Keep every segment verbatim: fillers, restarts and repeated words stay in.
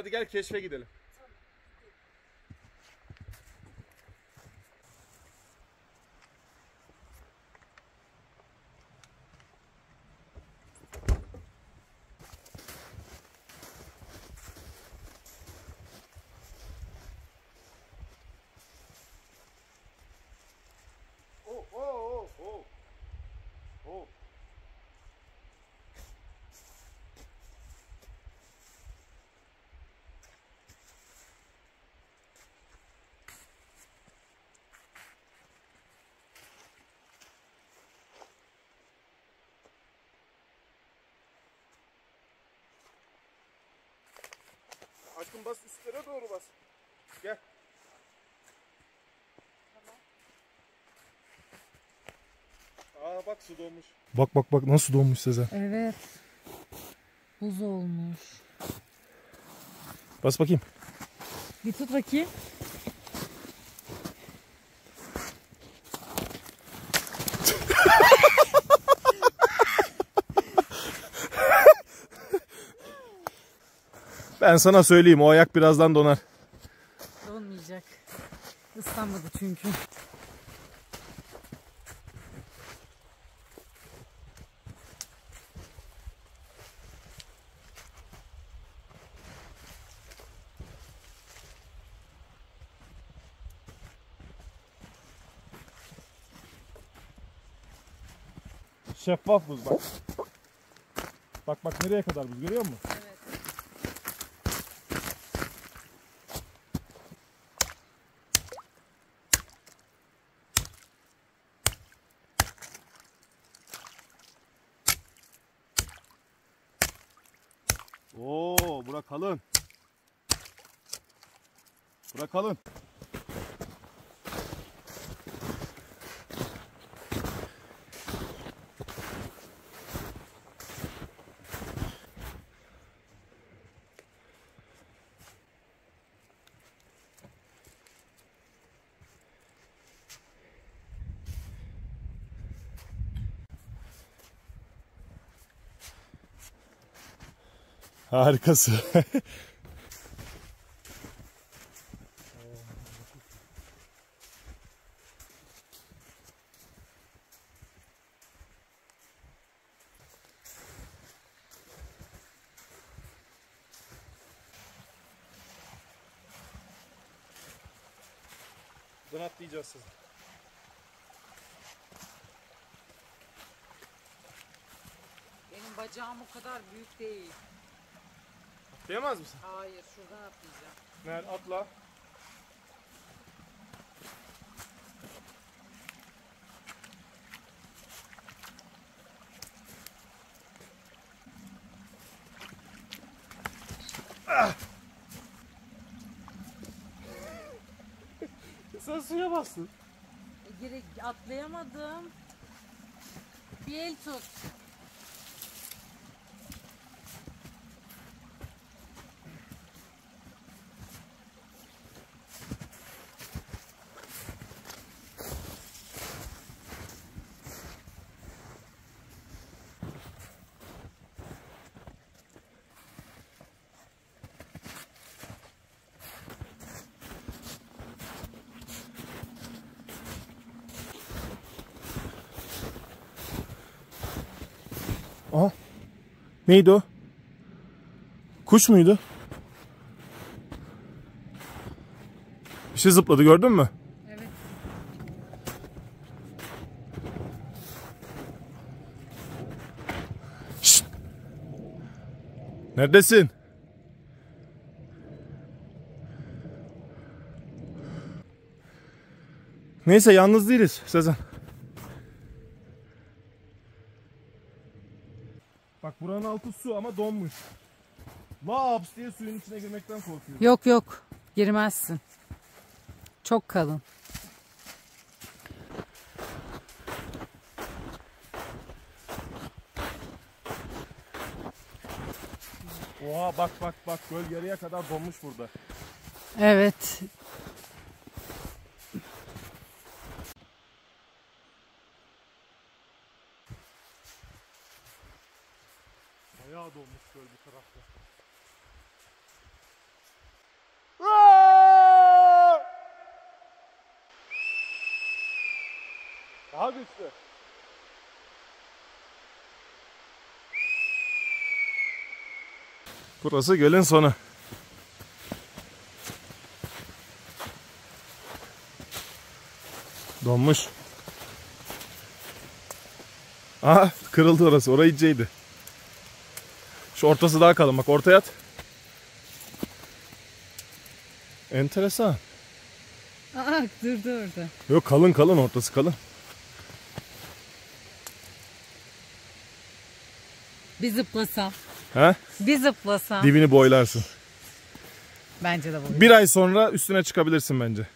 Hadi gel keşfe gidelim. Aşkım bas, üstlere doğru bas. Gel. Tamam. Aa bak, su dolmuş. Bak bak bak nasıl dolmuş Sezen. Evet. Buz olmuş. Bas bakayım. Bir tut bakayım. Ben sana söyleyeyim, o ayak birazdan donar. Donmayacak. Islanmadı çünkü. Şeffaf buz bak. Bak bak nereye kadar buz, görüyor musun? Evet. Oo, bura kalın. Bura kalın. Harikası. Buradan atlayacağız sizi. Benim bacağım o kadar büyük değil. Atlayamaz mısın? Hayır, şuradan atlayacağım. Nerede? Atla. Ah! Sen suya bastın. E, gerek atlayamadım. Bir el tut. Aha. Neydi o? Kuş muydu? Bir şey zıpladı, gördün mü? Evet. Şşt! Neredesin? Neyse, yalnız değiliz Sezen. Bak buranın altı su ama donmuş. Vaps diye suyun içine girmekten korkuyorum. Yok yok, girmezsin. Çok kalın. Oha bak bak bak, göl yarıya kadar donmuş burada. Evet. Bayağı dolmuş göl bu tarafta. Daha güçlü. Burası gölün sonu. Donmuş. Aha, kırıldı orası. Orayı inceydi. Şu ortası daha kalın. Bak ortaya at. Enteresan. Aa, durdu orada. Yok, kalın kalın, ortası kalın. Bir zıplasam. He? Bir zıplasam. Dibini boylarsın. Bence de boylarsın. Bir ay sonra üstüne çıkabilirsin bence.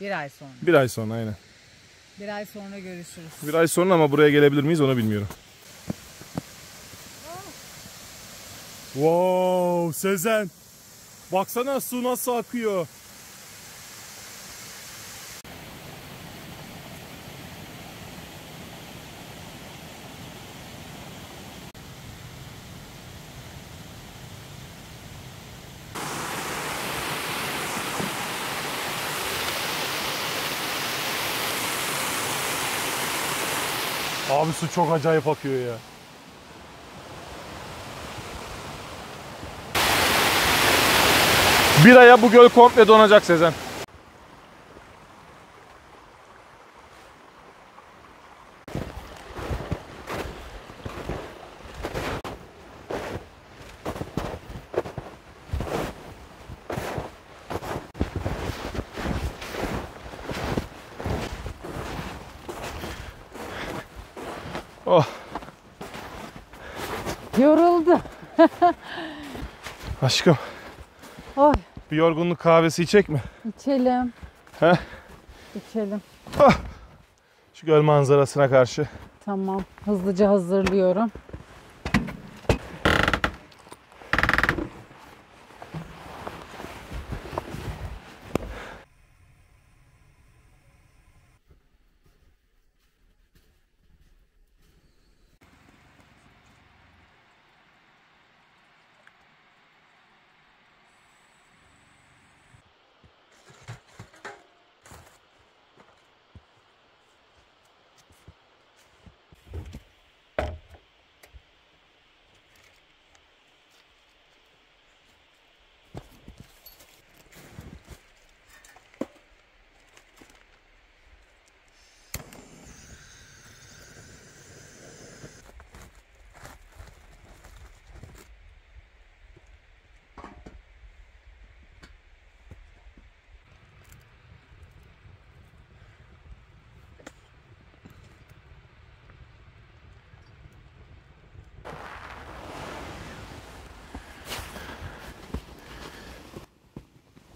Bir ay sonra. Bir ay sonra aynen. Bir ay sonra görüşürüz. Bir ay sonra ama buraya gelebilir miyiz onu bilmiyorum. Oh. Wow Sezen. Baksana su nasıl akıyor. Abi su çok acayip akıyor ya. Bir aya bu göl komple donacak Sezen. Oh. Yoruldu. Aşkım. Oy. Bir yorgunluk kahvesi içecek mi? İçelim. He? İçelim. Oh. Şu göl manzarasına karşı. Tamam. Hızlıca hazırlıyorum.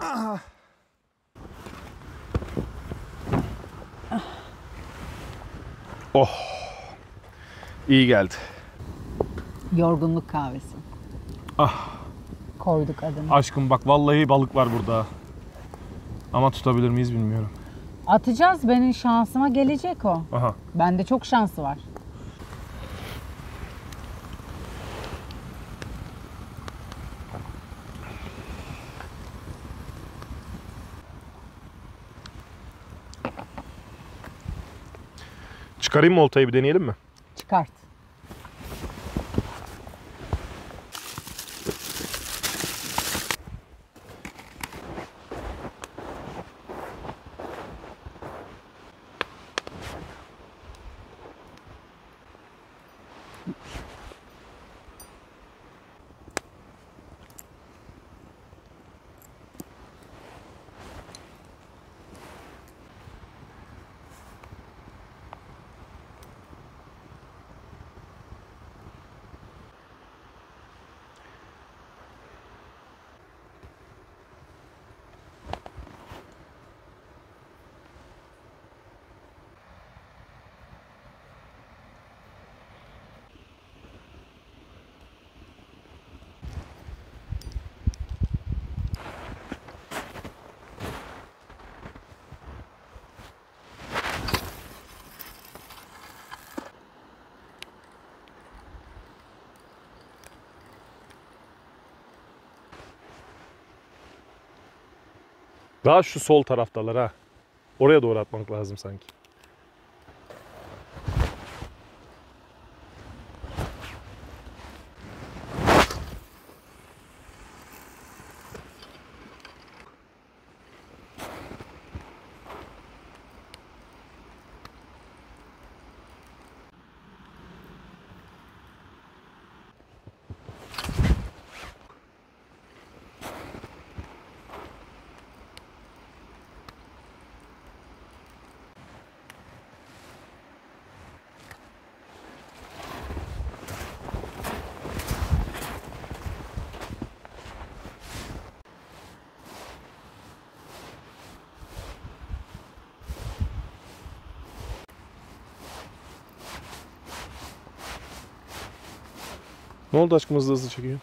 Ah. Oh. İyi geldi. Yorgunluk kahvesi. Ah. Koyduk adını. Aşkım bak vallahi balık var burada. Ama tutabilir miyiz bilmiyorum. Atacağız, benim şansıma gelecek o. Aha. Bende çok şansı var. Çıkarayım mı oltayı, bir deneyelim mi? Çıkart. Daha şu sol taraftalar ha. Oraya doğru atmak lazım sanki. Ne oldu aşkım, hızlı hızlı çekiyor?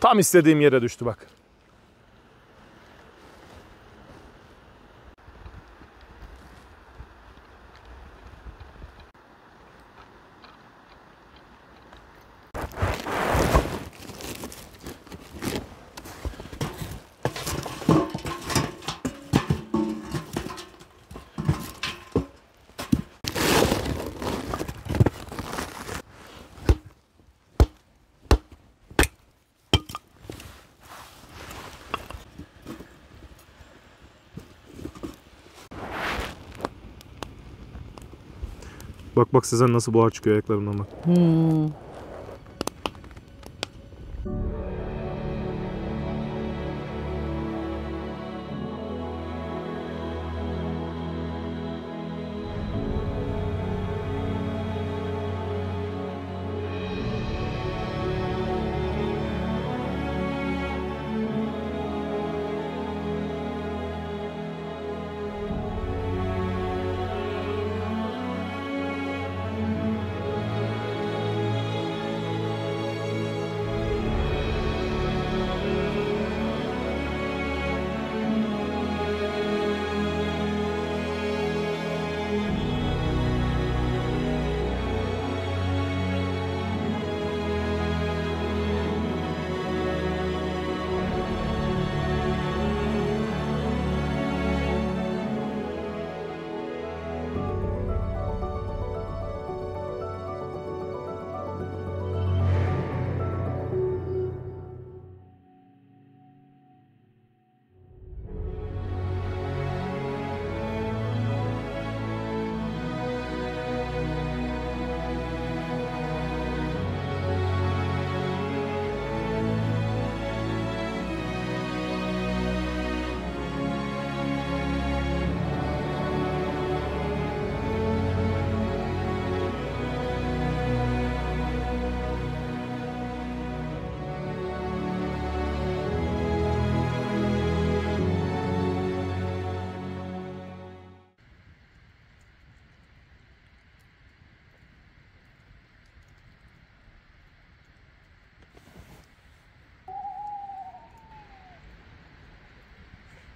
Tam istediğim yere düştü bak. Bak bak Sezen nasıl buhar çıkıyor ayaklarından bak. Hmm.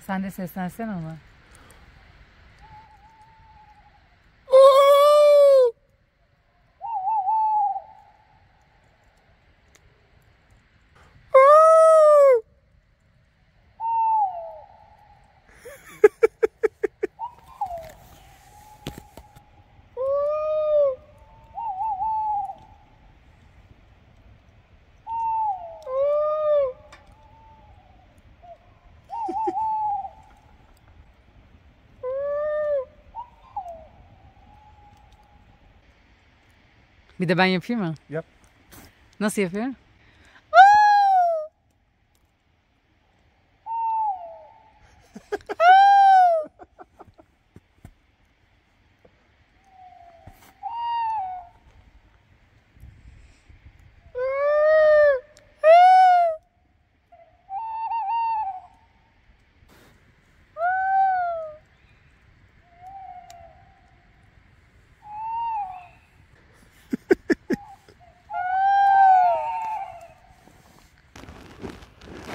Sen de seslensen ama. Bir de ben yapayım mı? Yap. Nasıl yapıyor?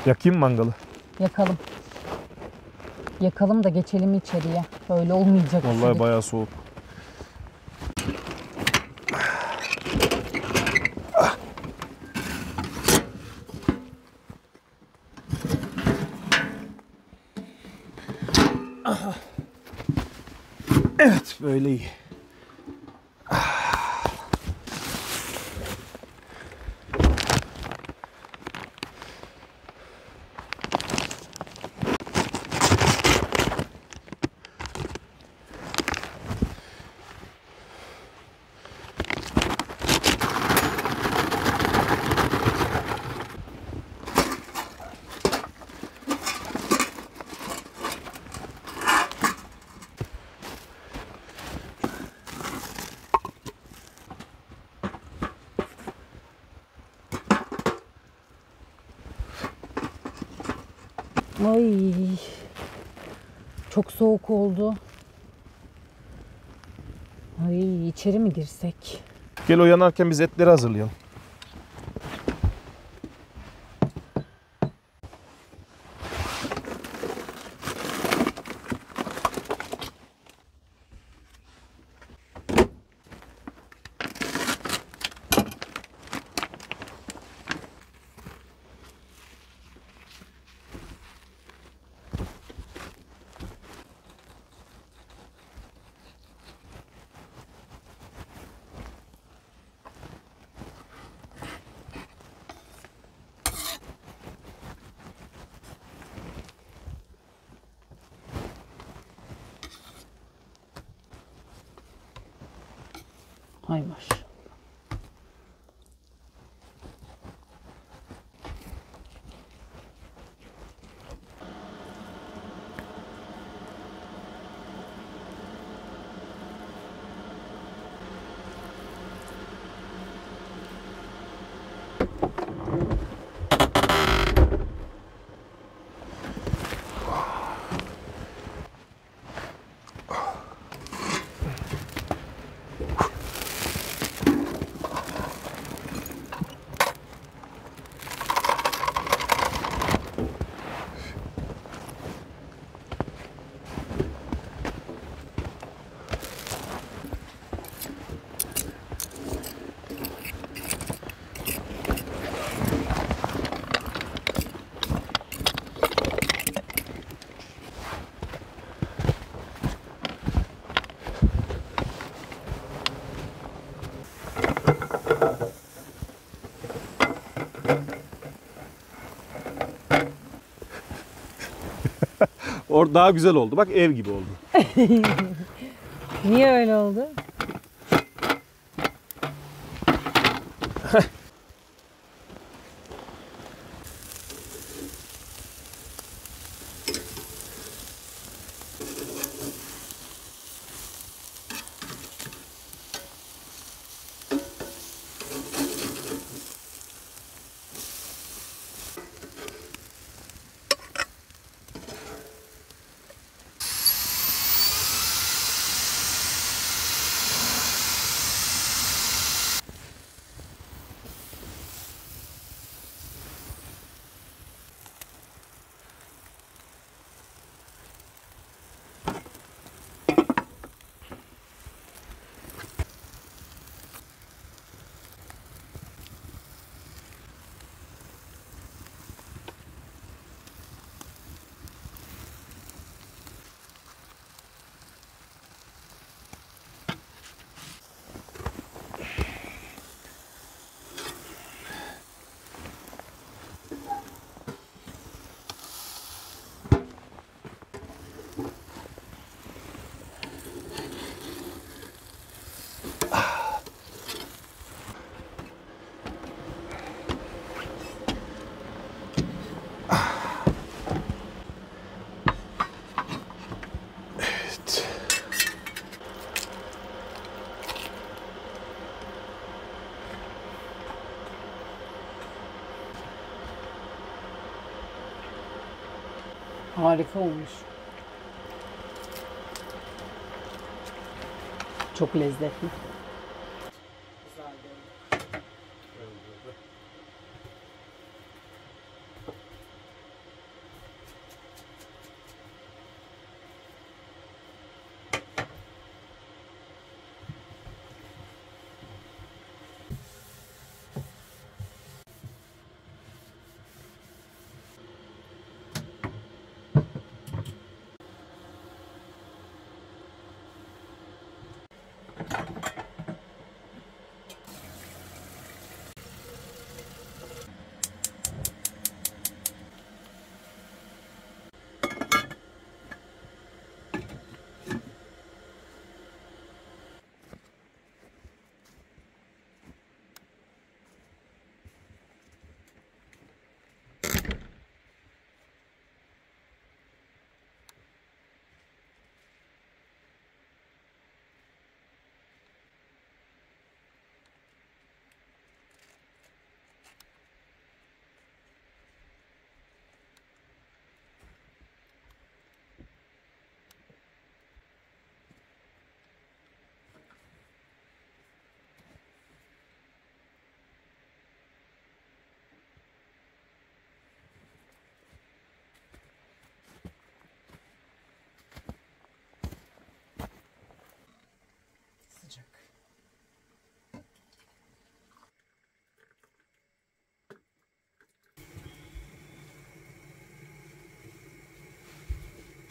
Yakayım mangalı. Yakalım. Yakalım da geçelim içeriye. Böyle olmayacak. Vallahi üstelik. Bayağı soğuk. Evet, böyle iyi. Çok soğuk oldu. Ay, içeri mi girsek? Gel, o yanarken biz etleri hazırlayalım. Ay maşallah. Or daha güzel oldu. Bak, ev gibi oldu. Niye öyle oldu? Harika olmuş. Çok lezzetli.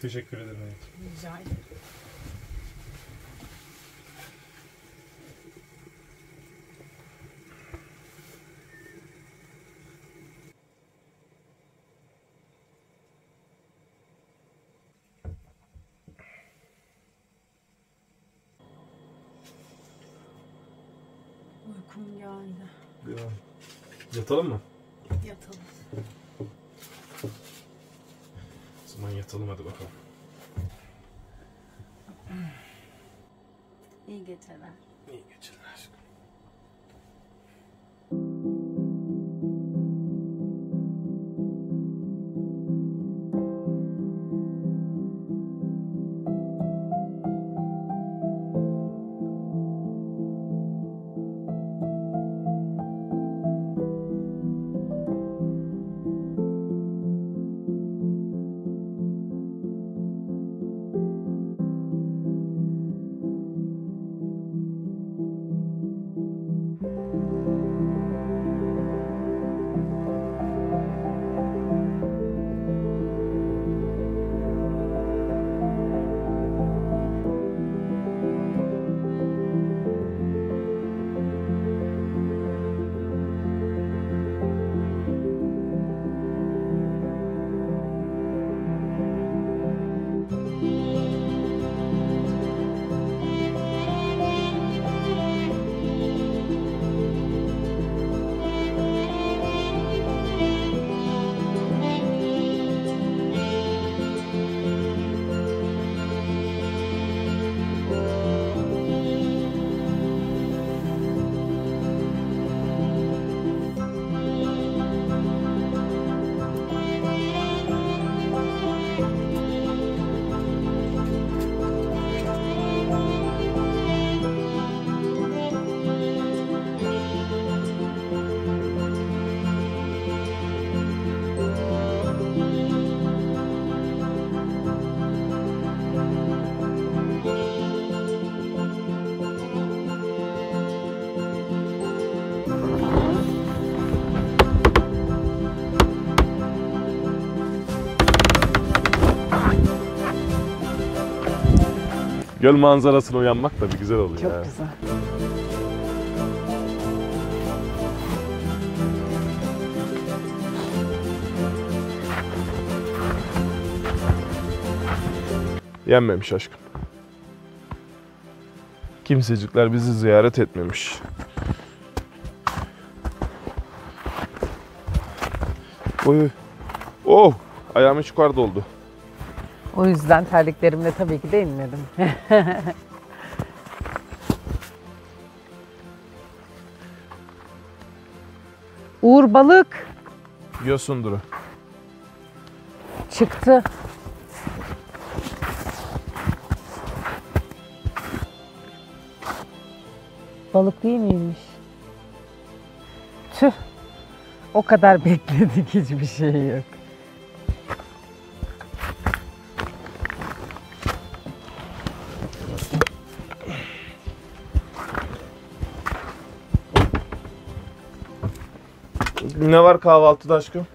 Teşekkür ederim. Rica ederim. Uykum geldi. Ya. Yatalım mı? Yatalım. O zaman yatalım, hadi bakalım. İyi geceler. İyi geceler. Göl manzarasına uyanmak da bir güzel oluyor. Çok ya. Güzel. Yenmemiş aşkım. Kimsecikler bizi ziyaret etmemiş. Oy. Oh! Ayağım hiç yukarıda oldu. O yüzden terliklerimle tabii ki de inmedim. Uğur balık. Yosunduru. Çıktı. Balık değil miymiş? Tüh. O kadar bekledik, hiçbir şey yok. Ne var kahvaltıda aşkım?